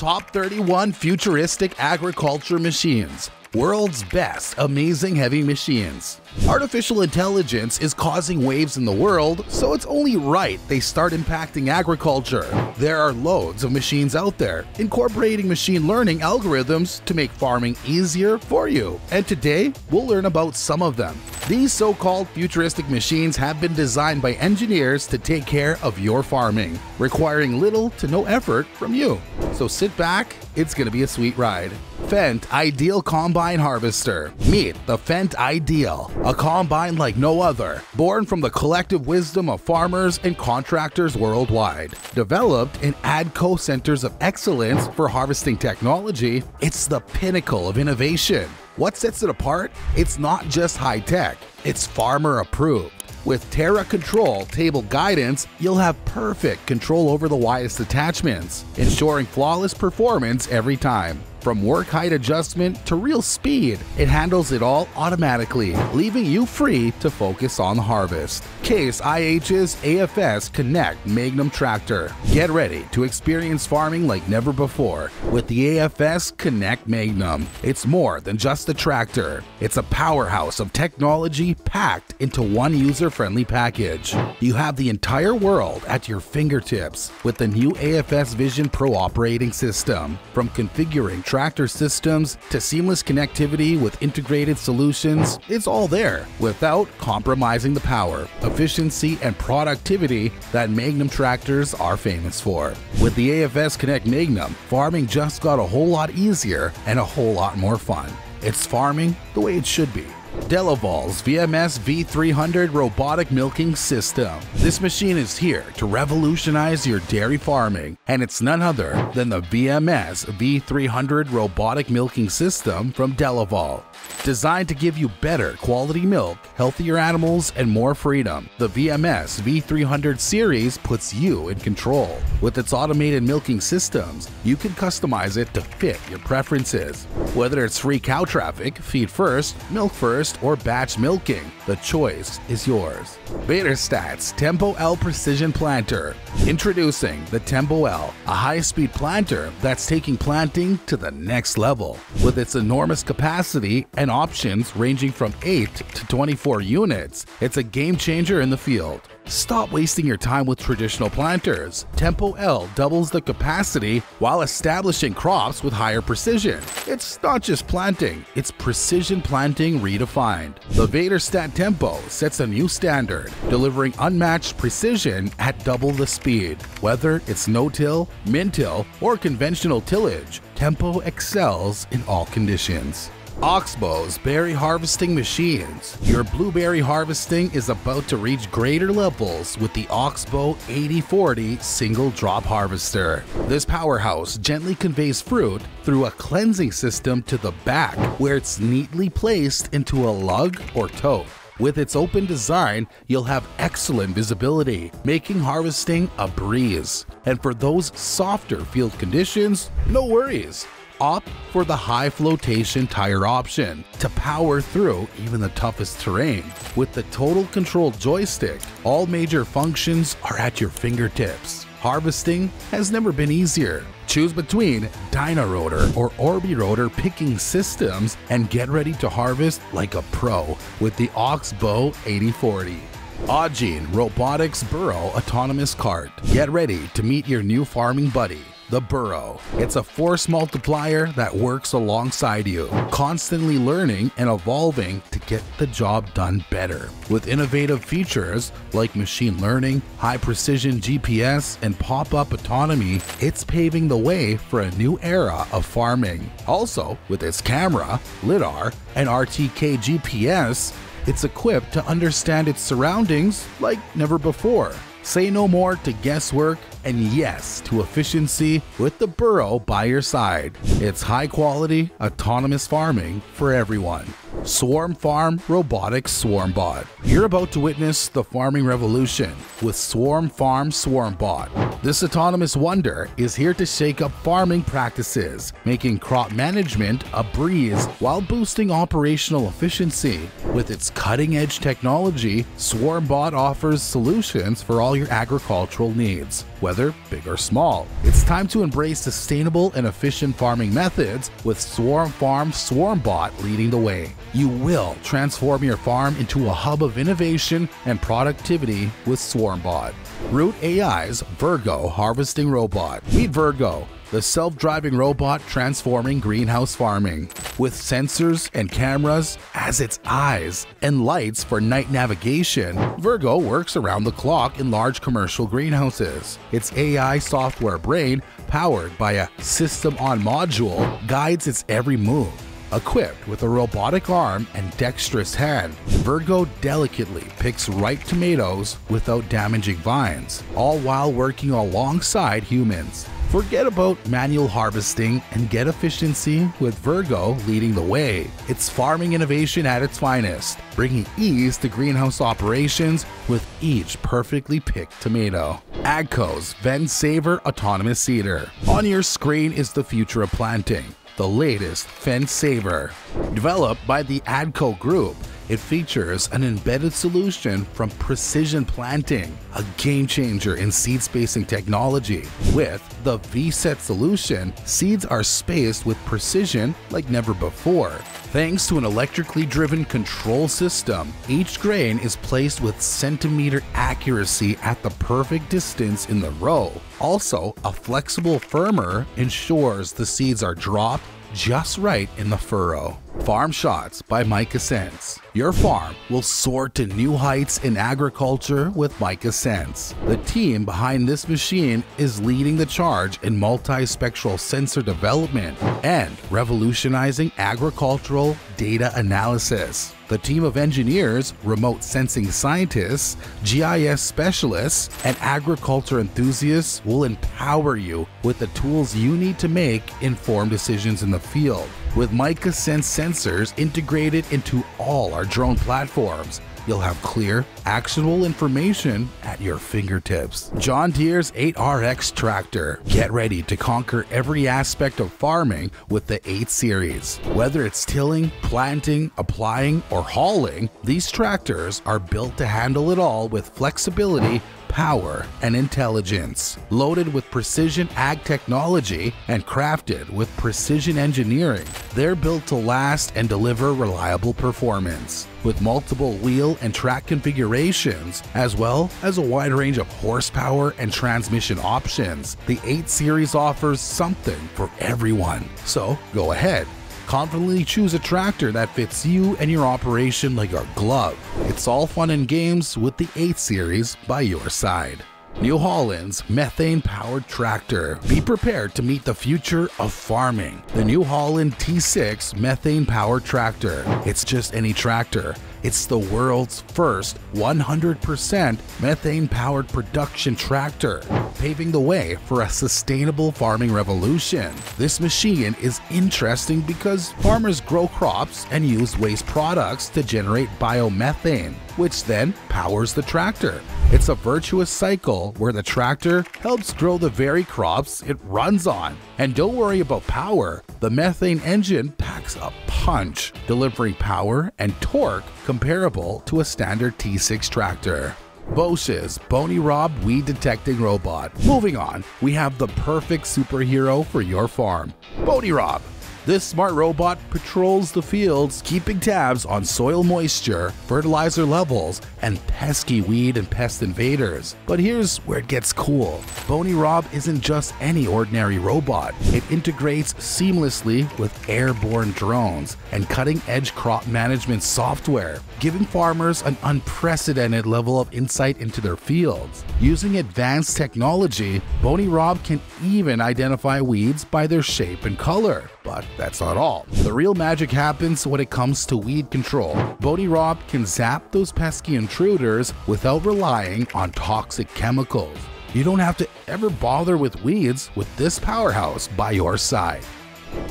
Top 31 Futuristic Agriculture Machines. World's best amazing heavy machines. Artificial intelligence is causing waves in the world, so it's only right they start impacting agriculture. There are loads of machines out there, incorporating machine learning algorithms to make farming easier for you. And today, we'll learn about some of them. These so-called futuristic machines have been designed by engineers to take care of your farming, requiring little to no effort from you. So sit back, it's gonna be a sweet ride. Fendt Ideal Combine Harvester. Meet the Fendt Ideal, a combine like no other, born from the collective wisdom of farmers and contractors worldwide. Developed in AGCO Centers of Excellence for Harvesting Technology, it's the pinnacle of innovation. What sets it apart? It's not just high-tech, it's farmer-approved. With Terra Control Table Guidance, you'll have perfect control over the widest attachments, ensuring flawless performance every time. From work height adjustment to real speed, it handles it all automatically, leaving you free to focus on the harvest. Case IH's AFS Connect Magnum Tractor. Get ready to experience farming like never before with the AFS Connect Magnum. It's more than just a tractor. It's a powerhouse of technology packed into one user-friendly package. You have the entire world at your fingertips with the new AFS Vision Pro operating system. From configuring tractor systems to seamless connectivity with integrated solutions, it's all there without compromising the power, efficiency, and productivity that Magnum tractors are famous for. With the AFS Connect Magnum, farming just got a whole lot easier and a whole lot more fun. It's farming the way it should be. Delaval's VMS V300 Robotic Milking System. This machine is here to revolutionize your dairy farming, and it's none other than the VMS V300 Robotic Milking System from Delaval. Designed to give you better quality milk, healthier animals, and more freedom, the VMS V300 series puts you in control. With its automated milking systems, you can customize it to fit your preferences. Whether it's free cow traffic, feed first, milk first, or batch milking, the choice is yours. Väderstad's Tempo L Precision Planter. Introducing the Tempo L, a high-speed planter that's taking planting to the next level. With its enormous capacity and options ranging from 8 to 24 units, it's a game changer in the field. Stop wasting your time with traditional planters. Tempo L doubles the capacity while establishing crops with higher precision. It's not just planting, it's precision planting redefined. The Väderstad Tempo sets a new standard, delivering unmatched precision at double the speed. Whether it's no-till, min-till, or conventional tillage, Tempo excels in all conditions. Oxbo's Berry Harvesting Machines. Your blueberry harvesting is about to reach greater levels with the Oxbo 8040 Single Drop Harvester. This powerhouse gently conveys fruit through a cleansing system to the back, where it's neatly placed into a lug or tote. With its open design, you'll have excellent visibility, making harvesting a breeze. And for those softer field conditions, no worries. Opt for the high flotation tire option to power through even the toughest terrain. With the total control joystick, all major functions are at your fingertips. Harvesting has never been easier. Choose between DynaRotor or OrbiRotor picking systems and get ready to harvest like a pro with the Oxbo 8040. Ag Robotics Burro Autonomous Cart. Get ready to meet your new farming buddy, the Burro. It's a force multiplier that works alongside you, constantly learning and evolving to get the job done better. With innovative features like machine learning, high-precision GPS, and pop-up autonomy, it's paving the way for a new era of farming. Also, with its camera, lidar, and RTK GPS, it's equipped to understand its surroundings like never before. Say no more to guesswork and yes to efficiency with the Burro by your side. It's high-quality, autonomous farming for everyone. Swarm Farm Robotics Swarmbot. You're about to witness the farming revolution with Swarm Farm Swarmbot. This autonomous wonder is here to shake up farming practices, making crop management a breeze while boosting operational efficiency. With its cutting-edge technology, Swarmbot offers solutions for all your agricultural needs, whether big or small. It's time to embrace sustainable and efficient farming methods with Swarm Farm Swarmbot leading the way. You will transform your farm into a hub of innovation and productivity with Swarmbot. Root AI's Virgo harvesting robot. Meet Virgo, the self-driving robot transforming greenhouse farming. With sensors and cameras as its eyes and lights for night navigation, Virgo works around the clock in large commercial greenhouses. Its AI software brain, powered by a system-on module, guides its every move. Equipped with a robotic arm and dexterous hand, Virgo delicately picks ripe tomatoes without damaging vines, all while working alongside humans. Forget about manual harvesting and get efficiency with Virgo leading the way. It's farming innovation at its finest, bringing ease to greenhouse operations with each perfectly picked tomato. AGCO's VenSaver autonomous seeder. On your screen is the future of planting, the latest VenSaver. Developed by the AGCO Group, it features an embedded solution from Precision Planting, a game changer in seed spacing technology. With the VSET solution, seeds are spaced with precision like never before. Thanks to an electrically driven control system, each grain is placed with centimeter accuracy at the perfect distance in the row. Also, a flexible firmer ensures the seeds are dropped just right in the furrow. Farm Shots by MicaSense. Your farm will soar to new heights in agriculture with MicaSense. The team behind this machine is leading the charge in multispectral sensor development and revolutionizing agricultural data analysis. The team of engineers, remote sensing scientists, GIS specialists, and agriculture enthusiasts will empower you with the tools you need to make informed decisions in the field. With MicaSense sensors integrated into all our drone platforms, you'll have clear, actionable information at your fingertips. John Deere's 8RX tractor. Get ready to conquer every aspect of farming with the 8 Series. Whether it's tilling, planting, applying, or hauling, these tractors are built to handle it all with flexibility, power, and intelligence. Loaded with precision ag technology and crafted with precision engineering, they're built to last and deliver reliable performance. With multiple wheel and track configurations, as well as a wide range of horsepower and transmission options, the 8 Series offers something for everyone. So go ahead, confidently choose a tractor that fits you and your operation like a glove. It's all fun and games with the 8 Series by your side. New Holland's methane-powered tractor. Be prepared to meet the future of farming. The New Holland T6 methane-powered tractor. It's just any tractor. It's the world's first 100% methane-powered production tractor, paving the way for a sustainable farming revolution. This machine is interesting because farmers grow crops and use waste products to generate biomethane, which then powers the tractor. It's a virtuous cycle where the tractor helps grow the very crops it runs on. And don't worry about power. The methane engine packs a punch, delivering power and torque comparable to a standard T6 tractor. Bosch's BoniRob weed detecting robot. Moving on, we have the perfect superhero for your farm, BoniRob. This smart robot patrols the fields, keeping tabs on soil moisture, fertilizer levels, and pesky weed and pest invaders. But here's where it gets cool. BoniRob isn't just any ordinary robot. It integrates seamlessly with airborne drones and cutting-edge crop management software, giving farmers an unprecedented level of insight into their fields. Using advanced technology, BoniRob can even identify weeds by their shape and color. But that's not all. The real magic happens when it comes to weed control. BoniRob can zap those pesky intruders without relying on toxic chemicals. You don't have to ever bother with weeds with this powerhouse by your side.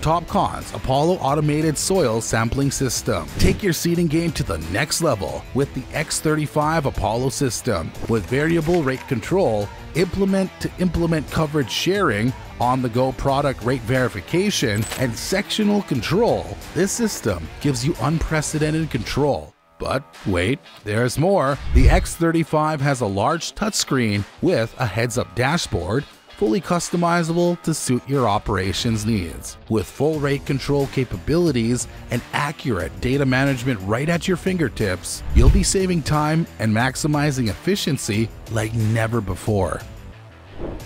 Topcon's Apollo Automated Soil Sampling System. Take your seeding game to the next level with the X35 Apollo system. With variable rate control, implement-to-implement coverage sharing, on-the-go product rate verification, and sectional control, this system gives you unprecedented control. But wait, there's more. The X35 has a large touchscreen with a heads-up dashboard, fully customizable to suit your operations needs. With full rate control capabilities and accurate data management right at your fingertips, you'll be saving time and maximizing efficiency like never before.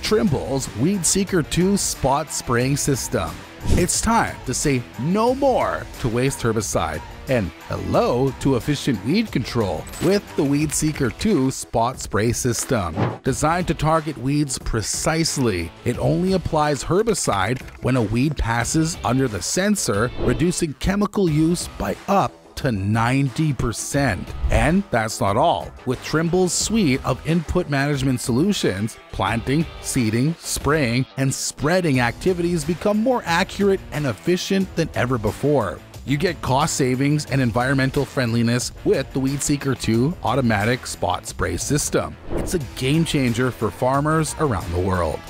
Trimble's Weed Seeker 2 Spot Spraying System. It's time to say no more to waste herbicide and hello to efficient weed control with the Weed Seeker 2 Spot Spray System. Designed to target weeds precisely, it only applies herbicide when a weed passes under the sensor, reducing chemical use by up to 90%. And that's not all. With Trimble's suite of input management solutions, planting, seeding, spraying, and spreading activities become more accurate and efficient than ever before. You get cost savings and environmental friendliness with the Weed Seeker 2 automatic spot spray system. It's a game changer for farmers around the world.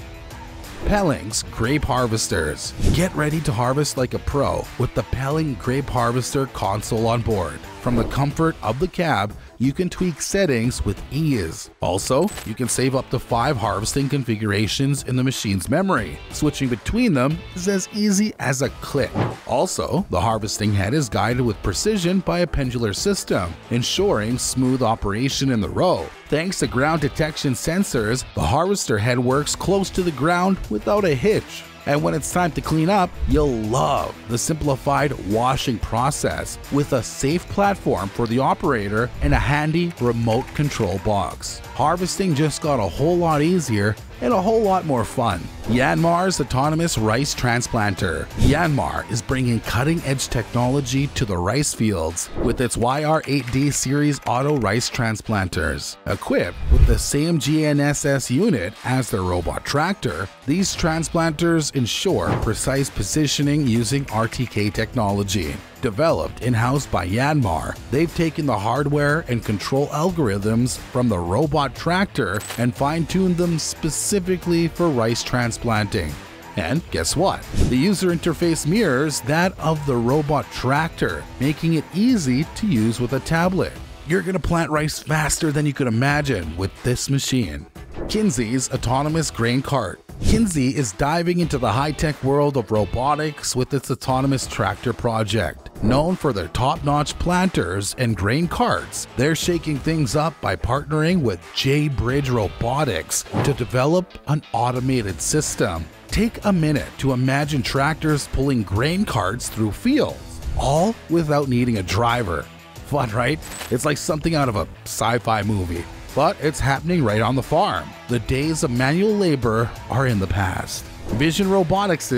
Pelling's Grape Harvesters. Get ready to harvest like a pro with the Pelling Grape Harvester console on board. From the comfort of the cab, you can tweak settings with ease. Also, you can save up to 5 harvesting configurations in the machine's memory. Switching between them is as easy as a click. Also, the harvesting head is guided with precision by a pendular system, ensuring smooth operation in the row. Thanks to ground detection sensors, the harvester head works close to the ground without a hitch. And when it's time to clean up, you'll love the simplified washing process with a safe platform for the operator and a handy remote control box. Harvesting just got a whole lot easier and a whole lot more fun. Yanmar's Autonomous Rice Transplanter. Yanmar is bringing cutting-edge technology to the rice fields with its YR8D series auto rice transplanters. Equipped with the same GNSS unit as their robot tractor, these transplanters ensure precise positioning using RTK technology. Developed in-house by Yanmar, they've taken the hardware and control algorithms from the robot tractor and fine-tuned them specifically for rice transplanting. And guess what? The user interface mirrors that of the robot tractor, making it easy to use with a tablet. You're gonna plant rice faster than you could imagine with this machine. Kinsey's Autonomous Grain Cart. Kinsey is diving into the high-tech world of robotics with its autonomous tractor project. Known for their top-notch planters and grain carts, they're shaking things up by partnering with J-Bridge Robotics to develop an automated system. Take a minute to imagine tractors pulling grain carts through fields, all without needing a driver. Fun, right? It's like something out of a sci-fi movie. But it's happening right on the farm. The days of manual labor are in the past. Vision Robotics'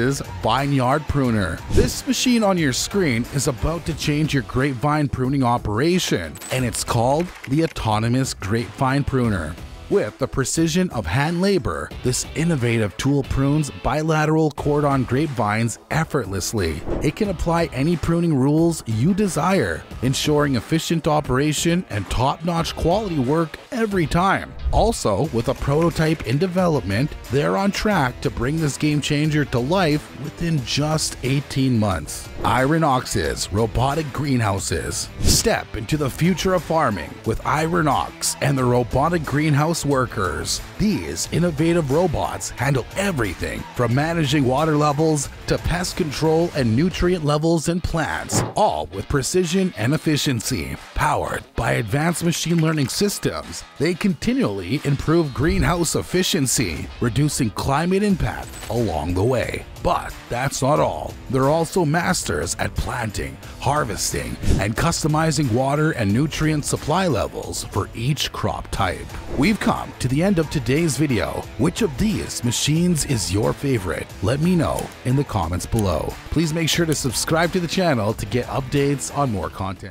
Vineyard Pruner. This machine on your screen is about to change your grapevine pruning operation, and it's called the Autonomous Grapevine Pruner. With the precision of hand labor, this innovative tool prunes bilateral cordon grapevines effortlessly. It can apply any pruning rules you desire, ensuring efficient operation and top-notch quality work every time. Also, with a prototype in development, they're on track to bring this game changer to life within just 18 months. Ironox's Robotic Greenhouses. Step into the future of farming with Ironox and the robotic greenhouse workers. These innovative robots handle everything from managing water levels to pest control and nutrient levels in plants, all with precision and efficiency. Powered by advanced machine learning systems, they continually improve greenhouse efficiency, reducing climate impact along the way. But that's not all. They're also masters at planting, harvesting, and customizing water and nutrient supply levels for each crop type. We've come to the end of today's video. Which of these machines is your favorite? Let me know in the comments below. Please make sure to subscribe to the channel to get updates on more content.